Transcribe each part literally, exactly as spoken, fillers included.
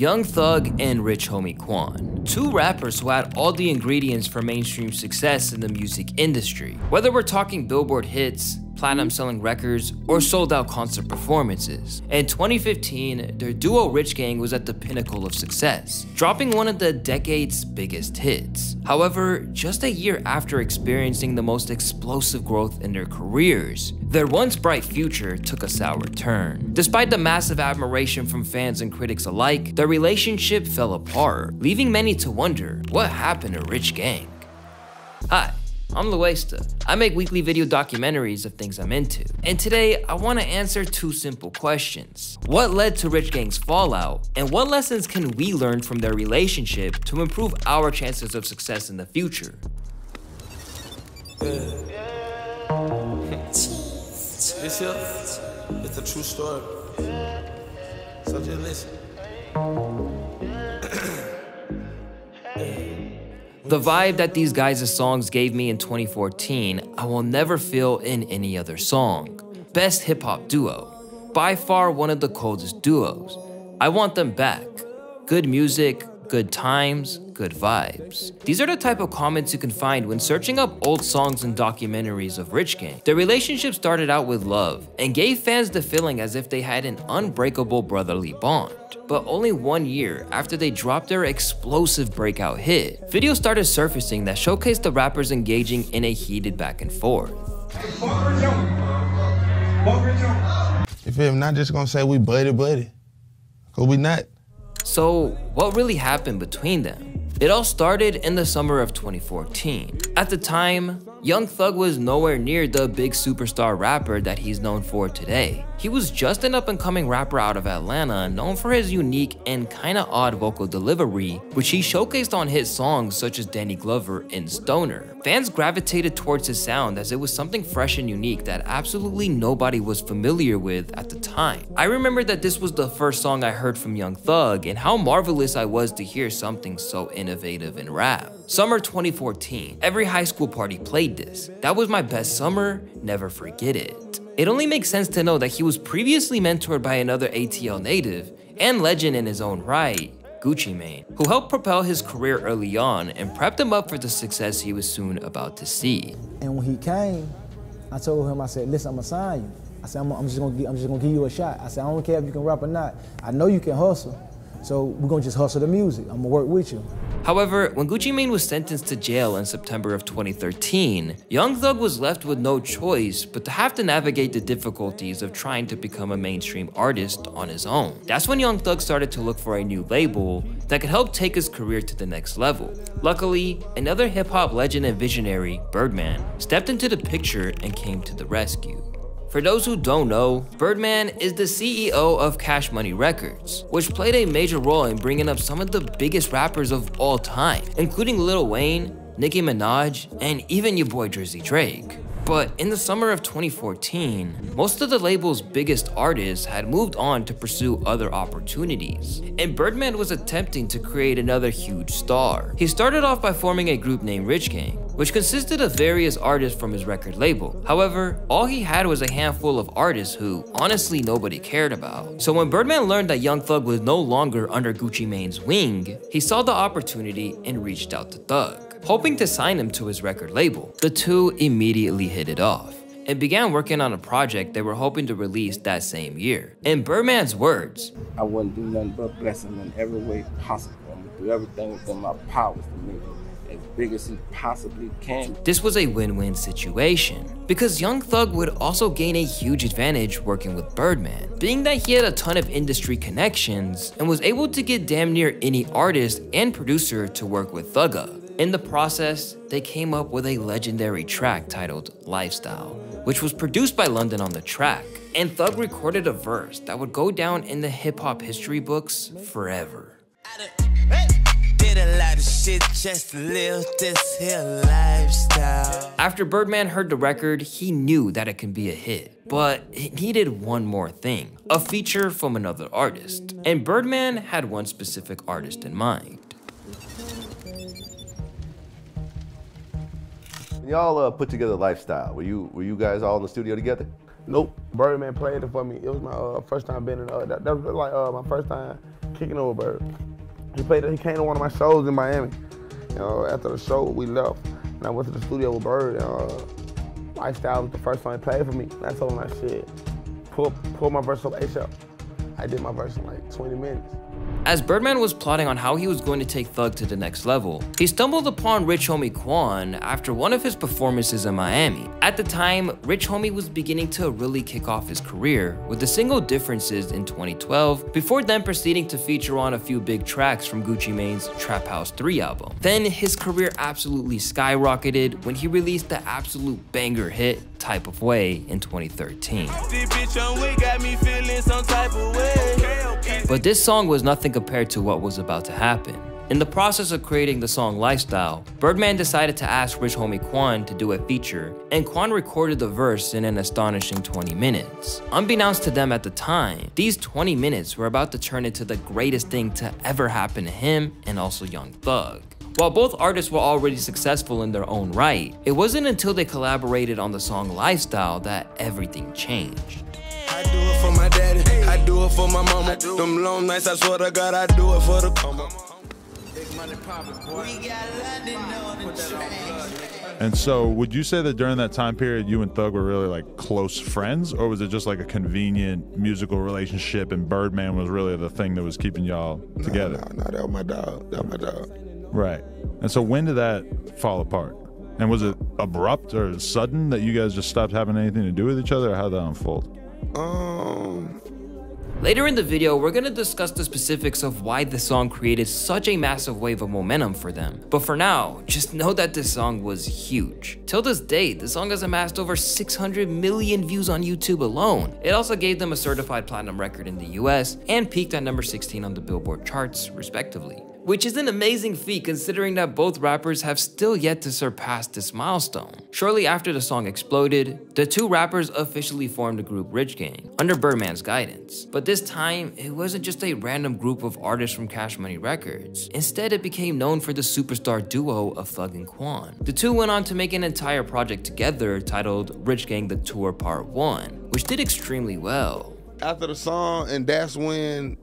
Young Thug and Rich Homie Quan, two rappers who had all the ingredients for mainstream success in the music industry. Whether we're talking Billboard hits, platinum selling records, or sold out concert performances. In twenty fifteen, their duo Rich Gang was at the pinnacle of success, dropping one of the decade's biggest hits. However, just a year after experiencing the most explosive growth in their careers, their once bright future took a sour turn. Despite the massive admiration from fans and critics alike, their relationship fell apart, leaving many to wonder, what happened to Rich Gang? Hi. I'm Luesta. I make weekly video documentaries of things I'm into. And today, I want to answer two simple questions. What led to Rich Gang's fallout? And what lessons can we learn from their relationship to improve our chances of success in the future? This here, it's a true story. So just listen. The vibe that these guys' songs gave me in twenty fourteen, I will never feel in any other song. Best hip hop duo. By far one of the coldest duos. I want them back. Good music, good times, good vibes. These are the type of comments you can find when searching up old songs and documentaries of Rich Gang. Their relationship started out with love and gave fans the feeling as if they had an unbreakable brotherly bond. But only one year after they dropped their explosive breakout hit, videos started surfacing that showcased the rappers engaging in a heated back and forth. You feel me? Not just gonna say we buddy buddy, cause we not. So what really happened between them? It all started in the summer of twenty fourteen. At the time, Young Thug was nowhere near the big superstar rapper that he's known for today. He was just an up-and-coming rapper out of Atlanta, known for his unique and kinda odd vocal delivery, which he showcased on hit songs such as Danny Glover and Stoner. Fans gravitated towards his sound as it was something fresh and unique that absolutely nobody was familiar with at the time. I remember that this was the first song I heard from Young Thug and how marvelous I was to hear something so innovative in rap. Summer twenty fourteen, every high school party played this. That was my best summer, never forget it. It only makes sense to know that he was previously mentored by another A T L native and legend in his own right, Gucci Mane, who helped propel his career early on and prepped him up for the success he was soon about to see. And when he came, I told him, I said, listen, I'm gonna sign you. I said, I'm, I'm just gonna, I'm just gonna give you a shot. I said, I don't care if you can rap or not. I know you can hustle, so we're gonna just hustle the music. I'm gonna work with you. However, when Gucci Mane was sentenced to jail in September of twenty thirteen, Young Thug was left with no choice but to have to navigate the difficulties of trying to become a mainstream artist on his own. That's when Young Thug started to look for a new label that could help take his career to the next level. Luckily, another hip-hop legend and visionary, Birdman, stepped into the picture and came to the rescue. For those who don't know, Birdman is the C E O of Cash Money Records, which played a major role in bringing up some of the biggest rappers of all time, including Lil Wayne, Nicki Minaj, and even your boy Jersey Drake. But in the summer of twenty fourteen, most of the label's biggest artists had moved on to pursue other opportunities, and Birdman was attempting to create another huge star. He started off by forming a group named Rich Gang, which consisted of various artists from his record label. However, all he had was a handful of artists who honestly nobody cared about. So when Birdman learned that Young Thug was no longer under Gucci Mane's wing, he saw the opportunity and reached out to Thug, hoping to sign him to his record label. The two immediately hit it off and began working on a project they were hoping to release that same year. In Birdman's words, I wouldn't do nothing but bless him in every way possible. I'm gonna do everything within my powers to make him as big as he possibly can. This was a win-win situation because Young Thug would also gain a huge advantage working with Birdman, being that he had a ton of industry connections and was able to get damn near any artist and producer to work with Thugga. In the process, they came up with a legendary track titled Lifestyle, which was produced by London on the Track, and Thug recorded a verse that would go down in the hip-hop history books forever. I done did a lot of shit just to live this here lifestyle. After Birdman heard the record, he knew that it can be a hit. But it needed one more thing, a feature from another artist. And Birdman had one specific artist in mind. Y'all uh, put together Lifestyle. Were you were you guys all in the studio together? Nope. Birdman played it for me. It was my uh, first time being in. Uh, that, that was like uh, my first time kicking it with Bird. He played. He came to one of my shows in Miami. You know, after the show, we left, and I went to the studio with Bird. And, uh, Lifestyle was the first song he played for me. And I told him, like, shit, pull, pull my verse up ASAP. I did my verse in like twenty minutes. As Birdman was plotting on how he was going to take Thug to the next level, he stumbled upon Rich Homie Quan after one of his performances in Miami. At the time, Rich Homie was beginning to really kick off his career with the single Differences in twenty twelve, before then proceeding to feature on a few big tracks from Gucci Mane's Trap House three album. Then his career absolutely skyrocketed when he released the absolute banger hit, Type of Way, in twenty thirteen. But this song was nothing compared to what was about to happen. In the process of creating the song Lifestyle, Birdman decided to ask Rich Homie Quan to do a feature, and Quan recorded the verse in an astonishing twenty minutes. Unbeknownst to them at the time, these twenty minutes were about to turn into the greatest thing to ever happen to him and also Young Thug. While both artists were already successful in their own right, it wasn't until they collaborated on the song Lifestyle that everything changed. I do it for my daddy, I do it for my mama. Them long nights, I swear to God, I do it for the mama. And so, would you say that during that time period, you and Thug were really like close friends, or was it just like a convenient musical relationship and Birdman was really the thing that was keeping y'all together? No, no, no, that was my dog, that was my dog. Right. And so when did that fall apart? And was it abrupt or sudden that you guys just stopped having anything to do with each other, or how did that unfold? Um... Later in the video, we're going to discuss the specifics of why this song created such a massive wave of momentum for them. But for now, just know that this song was huge. Till this day, the song has amassed over six hundred million views on YouTube alone. It also gave them a certified platinum record in the U S and peaked at number sixteen on the Billboard charts, respectively, which is an amazing feat considering that both rappers have still yet to surpass this milestone. Shortly after the song exploded, the two rappers officially formed the group Rich Gang under Birdman's guidance. But this time, it wasn't just a random group of artists from Cash Money Records. Instead, it became known for the superstar duo of Thug and Quan. The two went on to make an entire project together titled Rich Gang The Tour Part One, which did extremely well. After the song, and that's when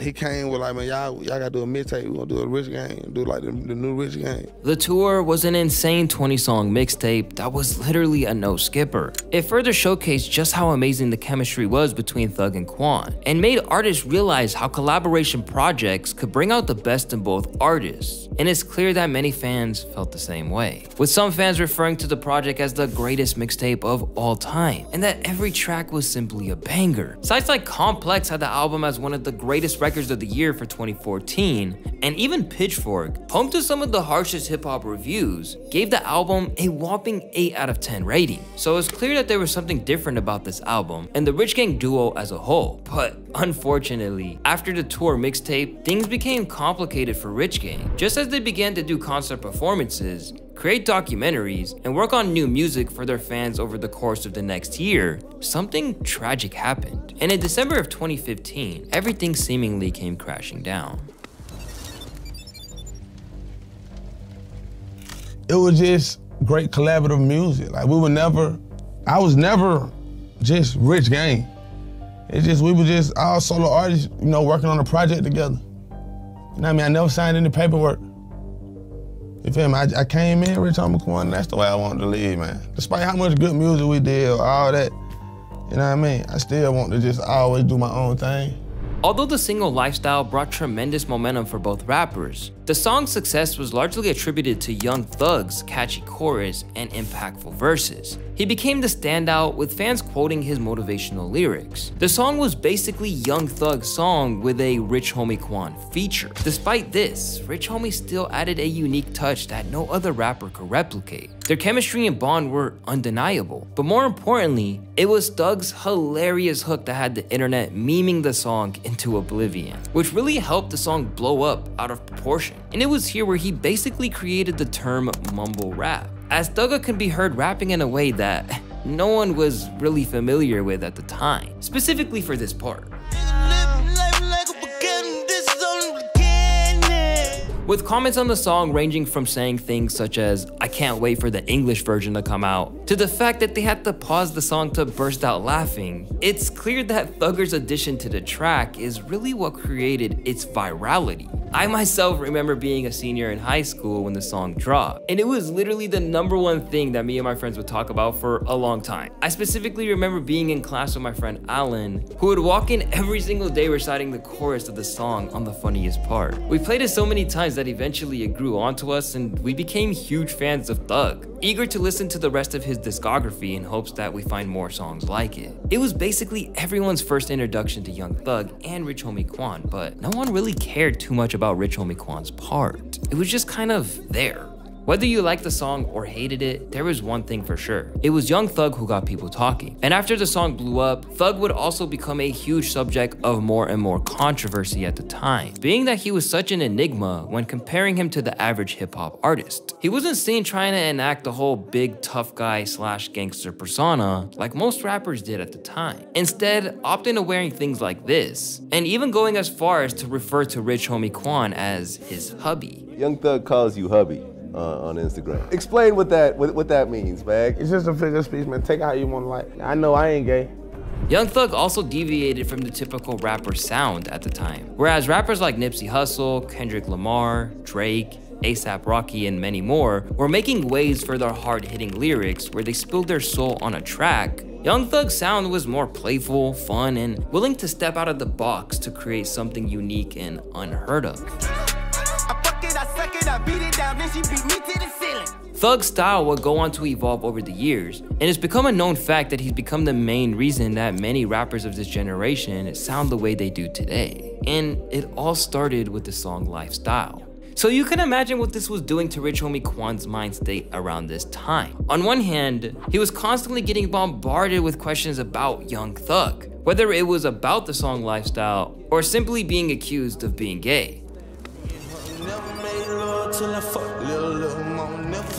he came with like, man, y'all gotta do a mixtape. We're gonna do a Rich Gang, do like the, the new Rich Gang. The Tour was an insane twenty song mixtape that was literally a no-skipper. It further showcased just how amazing the chemistry was between Thug and Quan, and made artists realize how collaboration projects could bring out the best in both artists. And it's clear that many fans felt the same way, with some fans referring to the project as the greatest mixtape of all time, and that every track was simply a banger. Sites like Complex had the album as one of the greatest records of the year for twenty fourteen, and even Pitchfork, home to some of the harshest hip-hop reviews, gave the album a whopping eight out of ten rating. So it's clear that there was something different about this album and the Rich Gang duo as a whole. But unfortunately, after the Tour mixtape, things became complicated for Rich Gang. Just as they began to do concert performances, create documentaries, and work on new music for their fans over the course of the next year, something tragic happened. And in December of twenty fifteen, everything seemingly came crashing down. It was just great collaborative music. Like, we were never, I was never just Rich Gang. It's just, we were just all solo artists, you know, working on a project together. You know what I mean? I never signed any paperwork. You feel me? I, I came in, Rich Homie Quan, that's the way I wanted to leave, man. Despite how much good music we did, all that, you know what I mean? I still want to just always do my own thing. Although the single Lifestyle brought tremendous momentum for both rappers, the song's success was largely attributed to Young Thug's catchy chorus and impactful verses. He became the standout, with fans quoting his motivational lyrics. The song was basically Young Thug's song with a Rich Homie Quan feature. Despite this, Rich Homie still added a unique touch that no other rapper could replicate. Their chemistry and bond were undeniable, but more importantly, it was Thug's hilarious hook that had the internet memeing the song into oblivion, which really helped the song blow up out of proportion. And it was here where he basically created the term mumble rap, as Thugger can be heard rapping in a way that no one was really familiar with at the time, specifically for this part. with comments on the song ranging from saying things such as, "I can't wait for the English version to come out," to the fact that they had to pause the song to burst out laughing. It's clear that Thugger's addition to the track is really what created its virality. I myself remember being a senior in high school when the song dropped, and it was literally the number one thing that me and my friends would talk about for a long time. I specifically remember being in class with my friend Alan, who would walk in every single day reciting the chorus of the song on the funniest part. We played it so many times that eventually it grew onto us and we became huge fans of Thug, eager to listen to the rest of his discography in hopes that we find more songs like it. It was basically everyone's first introduction to Young Thug and Rich Homie Quan, but no one really cared too much about Rich Homie Quan's part. It was just kind of there. Whether you liked the song or hated it, there was one thing for sure. It was Young Thug who got people talking. And after the song blew up, Thug would also become a huge subject of more and more controversy at the time, being that he was such an enigma when comparing him to the average hip-hop artist. He wasn't seen trying to enact the whole big tough guy slash gangster persona like most rappers did at the time, instead opting to wearing things like this, and even going as far as to refer to Rich Homie Quan as his hubby. Young Thug calls you hubby. Uh, on Instagram. Explain what that what, what that means, man. It's just a figure of speech, man. Take it how you want to like. I know I ain't gay. Young Thug also deviated from the typical rapper sound at the time. Whereas rappers like Nipsey Hussle, Kendrick Lamar, Drake, ASAP Rocky, and many more were making waves for their hard-hitting lyrics where they spilled their soul on a track, Young Thug's sound was more playful, fun, and willing to step out of the box to create something unique and unheard of. Thug's style would go on to evolve over the years, and it's become a known fact that he's become the main reason that many rappers of this generation sound the way they do today. And it all started with the song Lifestyle. So you can imagine what this was doing to Rich Homie Quan's mind state around this time. On one hand, he was constantly getting bombarded with questions about Young Thug, whether it was about the song Lifestyle or simply being accused of being gay.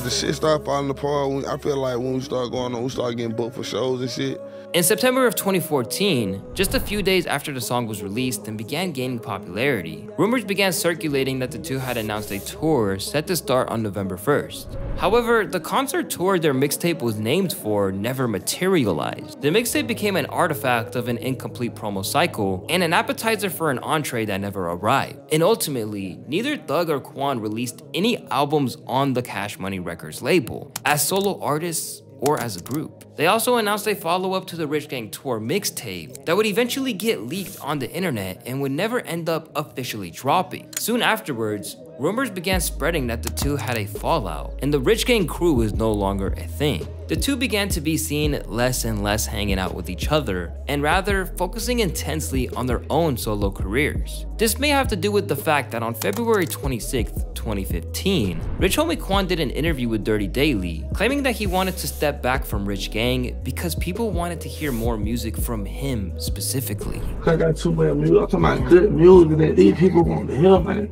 The shit started falling apart. When, I feel like when we started going on, we started getting booked for shows and shit. In September of twenty fourteen, just a few days after the song was released and began gaining popularity, rumors began circulating that the two had announced a tour set to start on November first. However, the concert tour their mixtape was named for never materialized. The mixtape became an artifact of an incomplete promo cycle and an appetizer for an entree that never arrived. And ultimately, neither Thug or Quan released any albums on the Cash Money Records label, as solo artists or as a group. They also announced a follow-up to the Rich Gang Tour mixtape that would eventually get leaked on the internet and would never end up officially dropping. Soon afterwards, rumors began spreading that the two had a fallout, and the Rich Gang crew was no longer a thing. The two began to be seen less and less hanging out with each other, and rather focusing intensely on their own solo careers. This may have to do with the fact that on February twenty-sixth, twenty fifteen, Rich Homie Quan did an interview with Dirty Daily, claiming that he wanted to step back from Rich Gang because people wanted to hear more music from him specifically. I got too much music. I'm talking about good music that these people want to hear, man.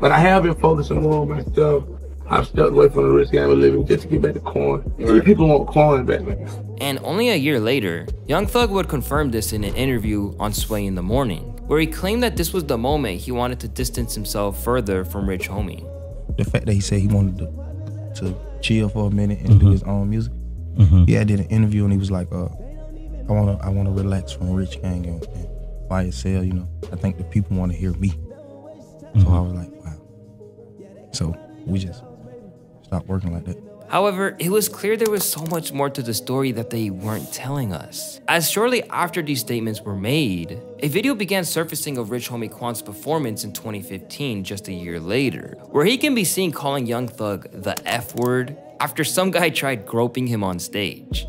But I have been focusing more on myself. I've stepped away from the Rich Gang of living just to get back to Quan. These people want Quan back, man. And only a year later, Young Thug would confirm this in an interview on Sway in the Morning, where he claimed that this was the moment he wanted to distance himself further from Rich Homie. The fact that he said he wanted to, to chill for a minute and mm-hmm. do his own music, mm-hmm. yeah, I did an interview and he was like, uh, I wanna I wanna relax from Rich Gang and, and by itself, you know. I think the people wanna hear me. Mm-hmm. So I was like, wow. So we just stopped working like that. However, it was clear there was so much more to the story that they weren't telling us. As shortly after these statements were made, a video began surfacing of Rich Homie Quan's performance in twenty fifteen, just a year later, where he can be seen calling Young Thug the F word after some guy tried groping him on stage.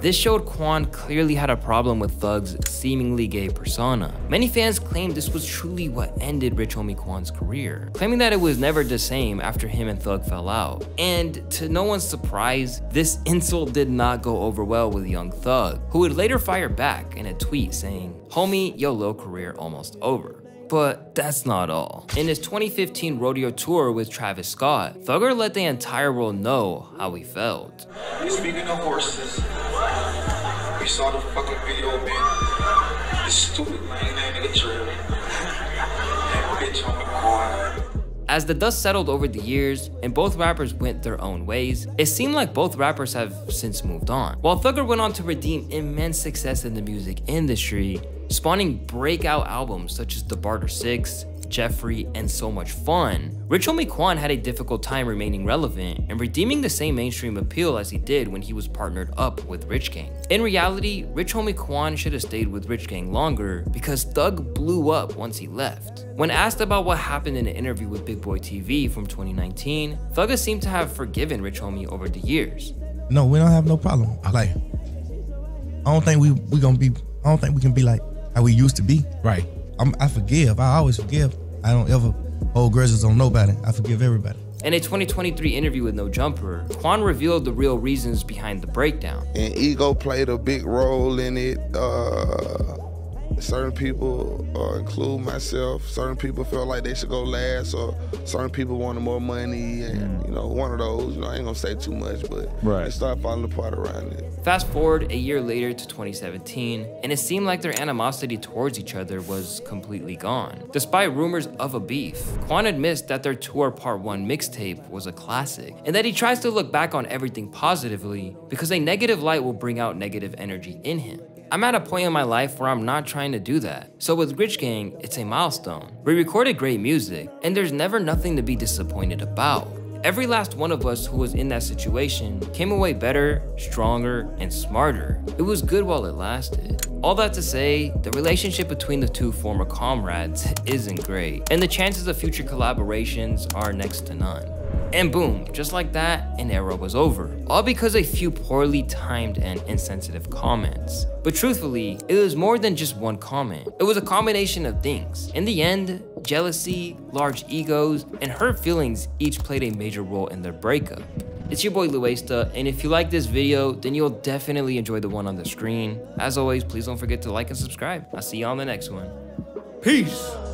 This showed Quan clearly had a problem with Thug's seemingly gay persona. Many fans claimed this was truly what ended Rich Homie Quan's career, claiming that it was never the same after him and Thug fell out. And to no one's surprise, this insult did not go over well with Young Thug, who would later fire back in a tweet saying, "Homie, your low career almost over." But that's not all. In his twenty fifteen rodeo tour with Travis Scott, Thugger let the entire world know how he felt. Speaking of horses, we saw the fucking video, man. It's stupid, man. That nigga Drake. Rich Homie Quan. As the dust settled over the years and both rappers went their own ways, it seemed like both rappers have since moved on. While Thugger went on to redeem immense success in the music industry, spawning breakout albums such as The Barter Six, Jeffrey, and So Much Fun, Rich Homie Quan had a difficult time remaining relevant and redeeming the same mainstream appeal as he did when he was partnered up with Rich Gang. In reality, Rich Homie Quan should have stayed with Rich Gang longer because Thug blew up once he left. When asked about what happened in an interview with Big Boy T V from twenty nineteen, Thugger seemed to have forgiven Rich Homie over the years. No, we don't have no problem. I like, I don't think we we gonna be. I don't think we can be like how we used to be. Right. I'm, I forgive. I always forgive. I don't ever hold grudges on nobody. I forgive everybody. In a twenty twenty-three interview with No Jumper, Quan revealed the real reasons behind the breakdown. And ego played a big role in it. Uh... Certain people, uh, include myself, certain people felt like they should go last, or certain people wanted more money, and, you know, one of those, you know, I ain't gonna say too much, but right. They started falling apart around it. Fast forward a year later to twenty seventeen, and it seemed like their animosity towards each other was completely gone. Despite rumors of a beef, Quan admits that their Tour Part One mixtape was a classic, and that he tries to look back on everything positively, because a negative light will bring out negative energy in him. I'm at a point in my life where I'm not trying to do that. So with Rich Gang, it's a milestone. We recorded great music, and there's never nothing to be disappointed about. Every last one of us who was in that situation came away better, stronger, and smarter. It was good while it lasted. All that to say, the relationship between the two former comrades isn't great, and the chances of future collaborations are next to none. And boom, just like that, an era was over. All because a few poorly timed and insensitive comments. But truthfully, it was more than just one comment. It was a combination of things. In the end, jealousy, large egos, and hurt feelings each played a major role in their breakup. It's your boy Luesta, and if you like this video, then you'll definitely enjoy the one on the screen. As always, please don't forget to like and subscribe. I'll see you on the next one. Peace!